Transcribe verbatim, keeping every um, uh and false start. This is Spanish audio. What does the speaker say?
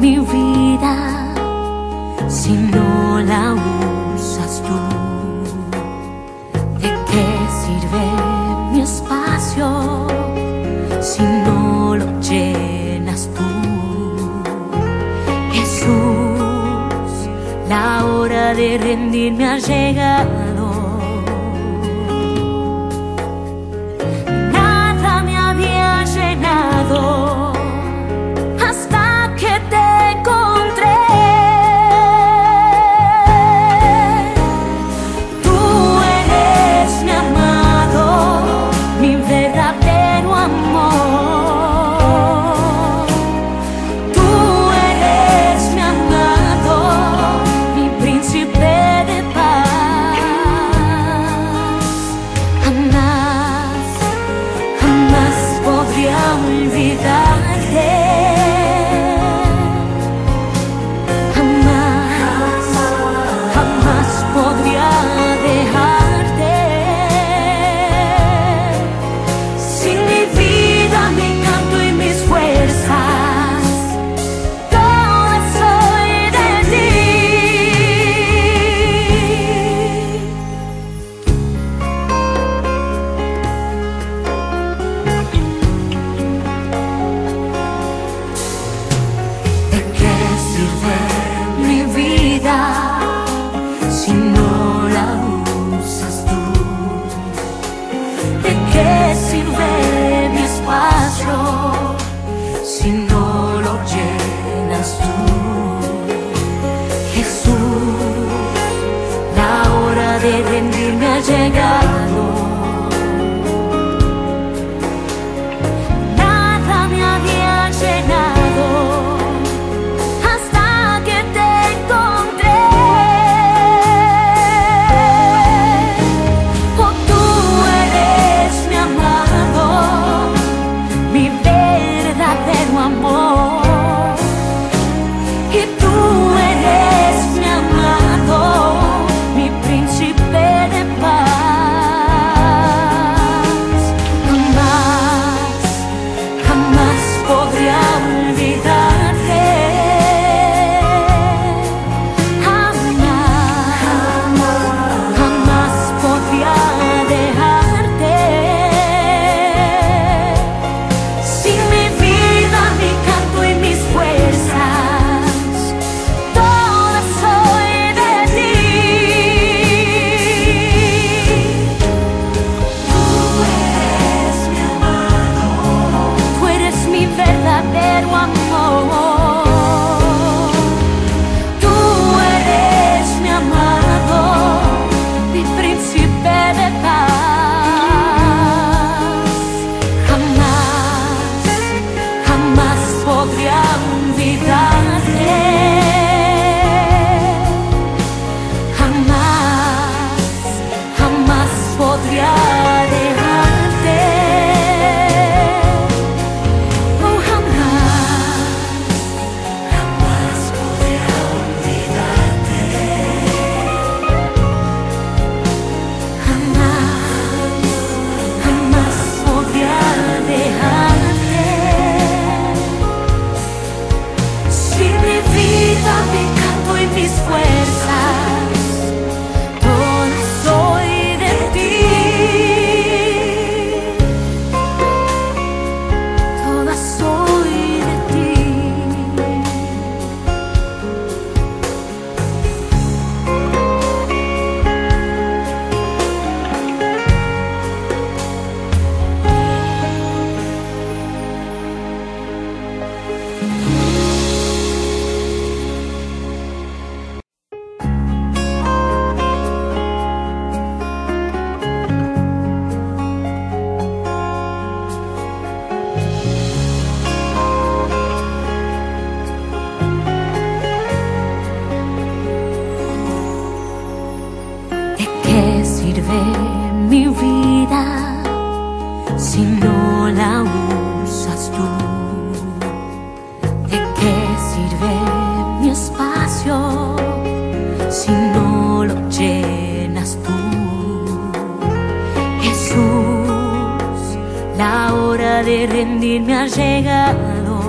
mi vida si no la usas tú? ¿De qué sirve mi espacio si no lo llenas tú? Jesús, la hora de rendirme ha llegado. La hora de rendirme ha llegado.